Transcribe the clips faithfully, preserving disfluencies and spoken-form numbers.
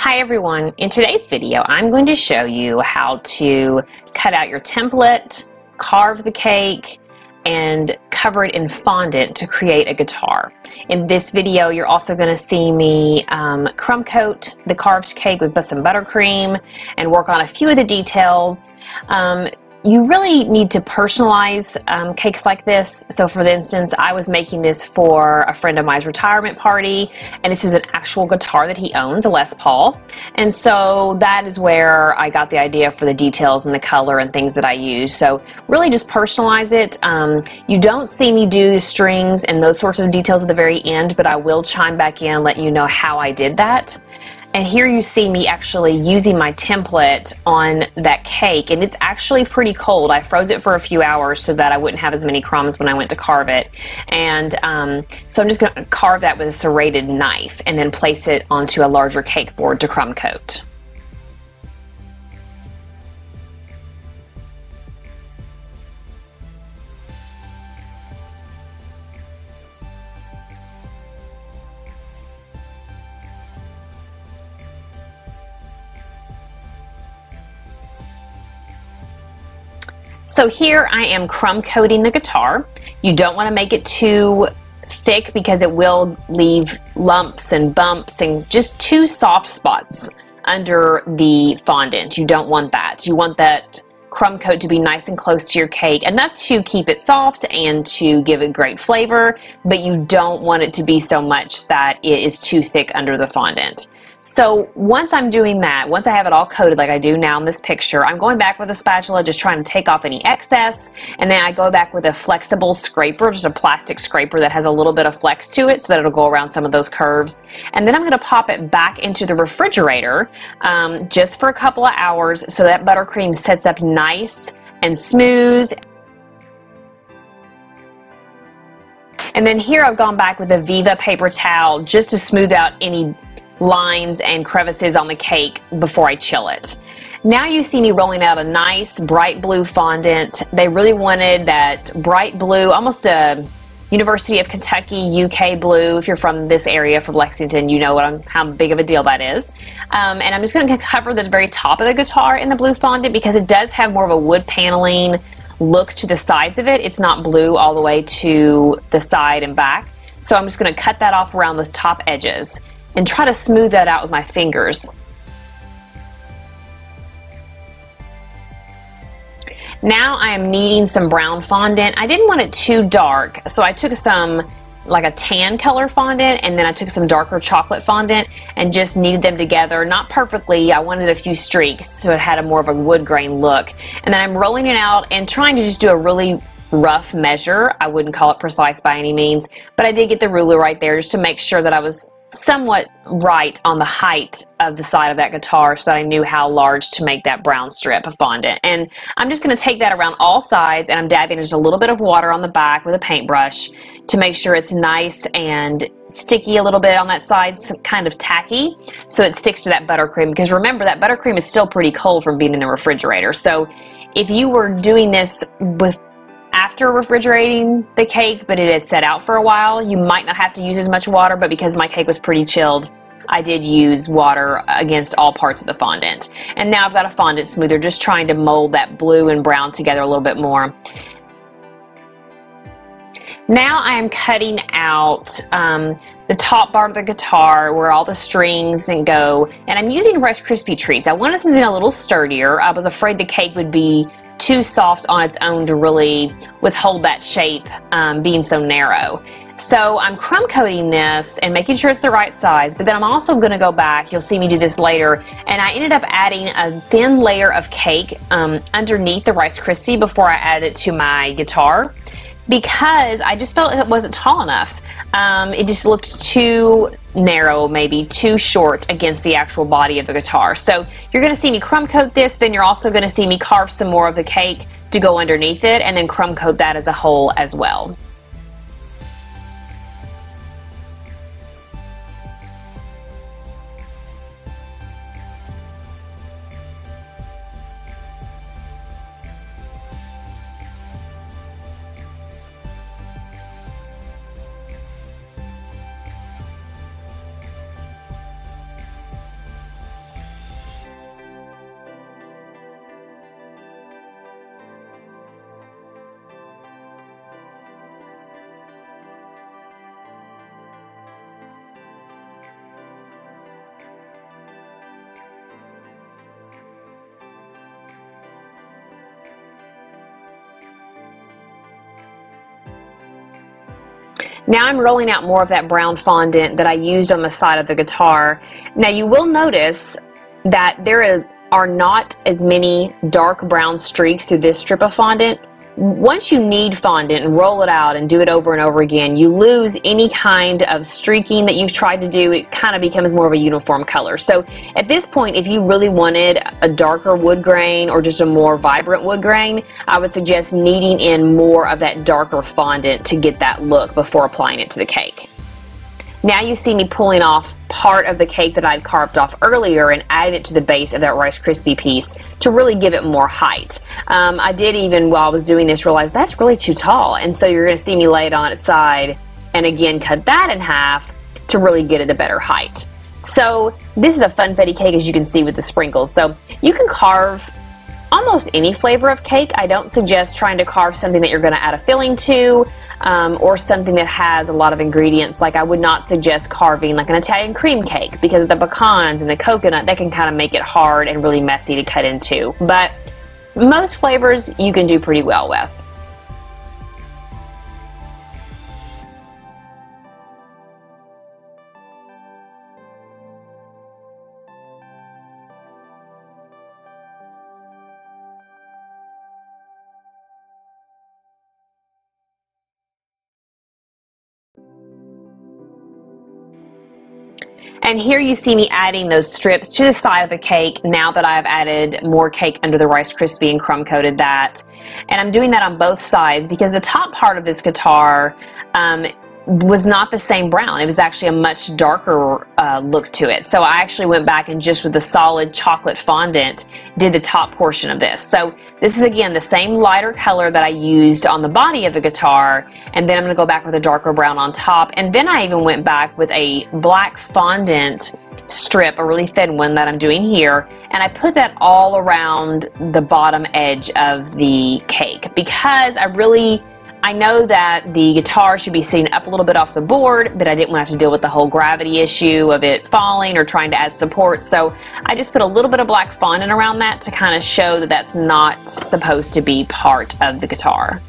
Hi everyone, in today's video I'm going to show you how to cut out your template, carve the cake, and cover it in fondant to create a guitar. In this video you're also going to see me um, crumb coat the carved cake with some buttercream and work on a few of the details. Um, You really need to personalize um, cakes like this. So for instance, I was making this for a friend of mine's retirement party, and this was an actual guitar that he owns, a Les Paul. And so that is where I got the idea for the details and the color and things that I use. So really just personalize it. Um, you don't see me do the strings and those sorts of details at the very end, but I will chime back in and let you know how I did that. And here you see me actually using my template on that cake, and it's actually pretty cold. I froze it for a few hours so that I wouldn't have as many crumbs when I went to carve it. And um, so I'm just going to carve that with a serrated knife and then place it onto a larger cake board to crumb coat. So here I am crumb coating the guitar. You don't want to make it too thick because it will leave lumps and bumps and just two soft spots under the fondant. You don't want that. You want that crumb coat to be nice and close to your cake, enough to keep it soft and to give it great flavor, but you don't want it to be so much that it is too thick under the fondant. So once I'm doing that, once I have it all coated like I do now in this picture, I'm going back with a spatula just trying to take off any excess, and then I go back with a flexible scraper, just a plastic scraper that has a little bit of flex to it so that it'll go around some of those curves. And then I'm going to pop it back into the refrigerator um, just for a couple of hours so that buttercream sets up nice and smooth. And then here I've gone back with a Viva paper towel just to smooth out any lines and crevices on the cake before I chill it. Now you see me rolling out a nice bright blue fondant. They really wanted that bright blue, almost a University of Kentucky U K blue. If you're from this area, from Lexington, you know what I'm, how big of a deal that is. Um, and I'm just going to cover the very top of the guitar in the blue fondant because it does have more of a wood paneling look to the sides of it. It's not blue all the way to the side and back. So I'm just going to cut that off around those top edges and try to smooth that out with my fingers. Now I am kneading some brown fondant. I didn't want it too dark, so I took some like a tan color fondant, and then I took some darker chocolate fondant and just kneaded them together. Not perfectly, I wanted a few streaks so it had a more of a wood grain look. And then I'm rolling it out and trying to just do a really rough measure. I wouldn't call it precise by any means, but I did get the ruler right there just to make sure that I was somewhat right on the height of the side of that guitar so that I knew how large to make that brown strip of fondant. And I'm just going to take that around all sides, and I'm dabbing just a little bit of water on the back with a paintbrush to make sure it's nice and sticky a little bit on that side, some kind of tacky, so it sticks to that buttercream, because remember that buttercream is still pretty cold from being in the refrigerator. So if you were doing this with after refrigerating the cake, but it had set out for a while, you might not have to use as much water, but because my cake was pretty chilled, I did use water against all parts of the fondant. And now I've got a fondant smoother, just trying to mold that blue and brown together a little bit more. Now I am cutting out um, the top part of the guitar where all the strings then go, and I'm using Rice Krispie treats. I wanted something a little sturdier. I was afraid the cake would be too soft on its own to really withhold that shape, um, being so narrow. So I'm crumb coating this and making sure it's the right size, but then I'm also going to go back, you'll see me do this later, and I ended up adding a thin layer of cake um, underneath the Rice Krispie before I added it to my guitar, because I just felt it wasn't tall enough. Um, it just looked too narrow, maybe too short against the actual body of the guitar. So you're going to see me crumb coat this, then you're also going to see me carve some more of the cake to go underneath it, and then crumb coat that as a whole as well. Now I'm rolling out more of that brown fondant that I used on the side of the guitar. Now you will notice that there is, are not as many dark brown streaks through this strip of fondant. Once you knead fondant and roll it out and do it over and over again, you lose any kind of streaking that you've tried to do. It kind of becomes more of a uniform color. So at this point, if you really wanted a darker wood grain or just a more vibrant wood grain, I would suggest kneading in more of that darker fondant to get that look before applying it to the cake. Now you see me pulling off part of the cake that I'd carved off earlier and added it to the base of that Rice Krispie piece to really give it more height. Um, I did, even while I was doing this, realize that's really too tall, and so you're going to see me lay it on its side and again cut that in half to really get it a better height. So this is a Funfetti cake, as you can see, with the sprinkles. So you can carve almost any flavor of cake. I don't suggest trying to carve something that you're going to add a filling to, um, or something that has a lot of ingredients. Like, I would not suggest carving like an Italian cream cake because of the pecans and the coconut. That can kind of make it hard and really messy to cut into. But most flavors you can do pretty well with. And here you see me adding those strips to the side of the cake now that I've added more cake under the Rice Krispie and crumb coated that. And I'm doing that on both sides because the top part of this guitar um, was not the same brown. It was actually a much darker uh, look to it. So I actually went back and just with the solid chocolate fondant did the top portion of this. So this is again the same lighter color that I used on the body of the guitar, and then I'm going to go back with a darker brown on top, and then I even went back with a black fondant strip, a really thin one that I'm doing here, and I put that all around the bottom edge of the cake because I really I know that the guitar should be sitting up a little bit off the board, but I didn't want to have to deal with the whole gravity issue of it falling or trying to add support. So I just put a little bit of black fondant around that to kind of show that that's not supposed to be part of the guitar.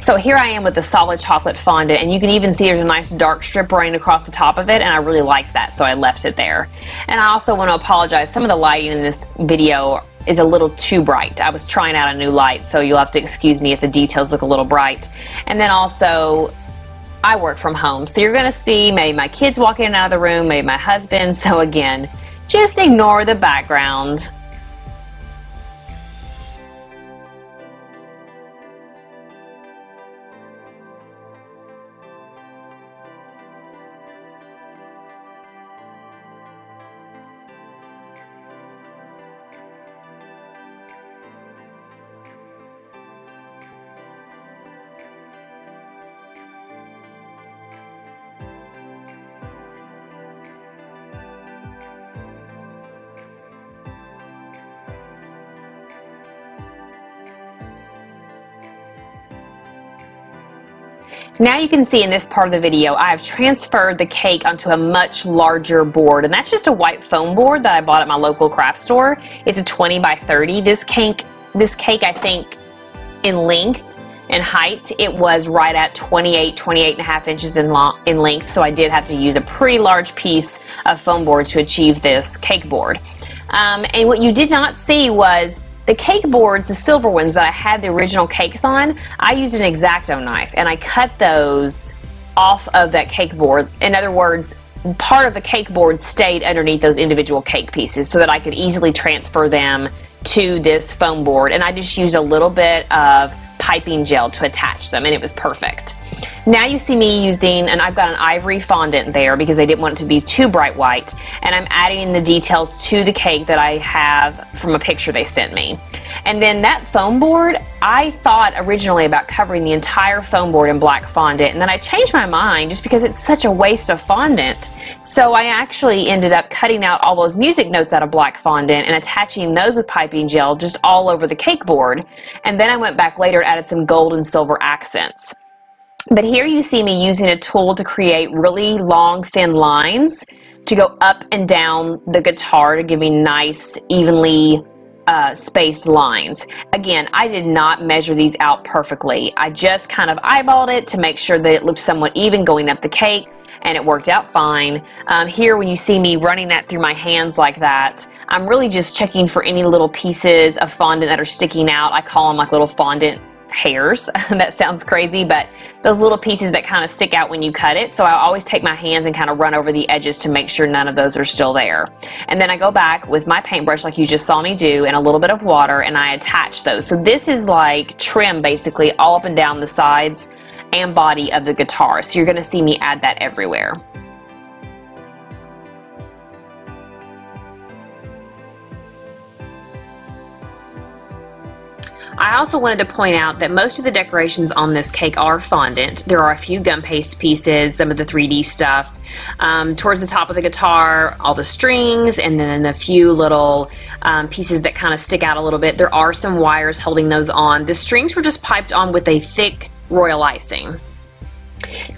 So here I am with the solid chocolate fondant, and you can even see there's a nice dark strip running across the top of it, and I really like that, so I left it there. And I also want to apologize, some of the lighting in this video is a little too bright. I was trying out a new light, so you'll have to excuse me if the details look a little bright. And then also, I work from home, so you're going to see maybe my kids walk in and out of the room, maybe my husband, so again, just ignore the background. Now you can see in this part of the video, I have transferred the cake onto a much larger board, and that's just a white foam board that I bought at my local craft store. It's a twenty by thirty. This cake, this cake, I think, in length and height, it was right at twenty-eight, twenty-eight and a half inches in, long, in length, so I did have to use a pretty large piece of foam board to achieve this cake board. Um, and what you did not see was the cake boards, the silver ones that I had the original cakes on, I used an X-Acto knife and I cut those off of that cake board. In other words, part of the cake board stayed underneath those individual cake pieces so that I could easily transfer them to this foam board, and I just used a little bit of piping gel to attach them, and it was perfect. Now you see me using, and I've got an ivory fondant there because I didn't want it to be too bright white, and I'm adding in the details to the cake that I have from a picture they sent me. And then that foam board, I thought originally about covering the entire foam board in black fondant, and then I changed my mind just because it's such a waste of fondant. So I actually ended up cutting out all those music notes out of black fondant and attaching those with piping gel just all over the cake board. And then I went back later and added some gold and silver accents. But here you see me using a tool to create really long, thin lines to go up and down the guitar to give me nice, evenly uh, spaced lines. Again, I did not measure these out perfectly. I just kind of eyeballed it to make sure that it looked somewhat even going up the cake, and it worked out fine. Um, here, when you see me running that through my hands like that, I'm really just checking for any little pieces of fondant that are sticking out. I call them like little fondant hairs. That sounds crazy, but those little pieces that kind of stick out when you cut it. So I always take my hands and kind of run over the edges to make sure none of those are still there. And then I go back with my paintbrush like you just saw me do and a little bit of water, and I attach those. So this is like trim basically all up and down the sides and body of the guitar. So you're going to see me add that everywhere. I also wanted to point out that most of the decorations on this cake are fondant. There are a few gum paste pieces, some of the three D stuff, um, towards the top of the guitar, all the strings, and then a few little um, pieces that kind of stick out a little bit. There are some wires holding those on. The strings were just piped on with a thick royal icing.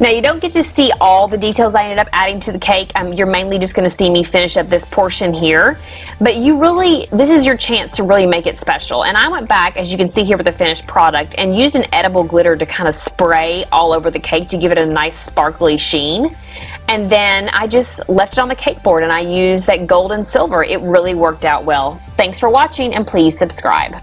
Now, you don't get to see all the details I ended up adding to the cake. Um, you're mainly just going to see me finish up this portion here. But you really, this is your chance to really make it special. And I went back, as you can see here with the finished product, and used an edible glitter to kind of spray all over the cake to give it a nice sparkly sheen. And then I just left it on the cake board and I used that gold and silver. It really worked out well. Thanks for watching, and please subscribe.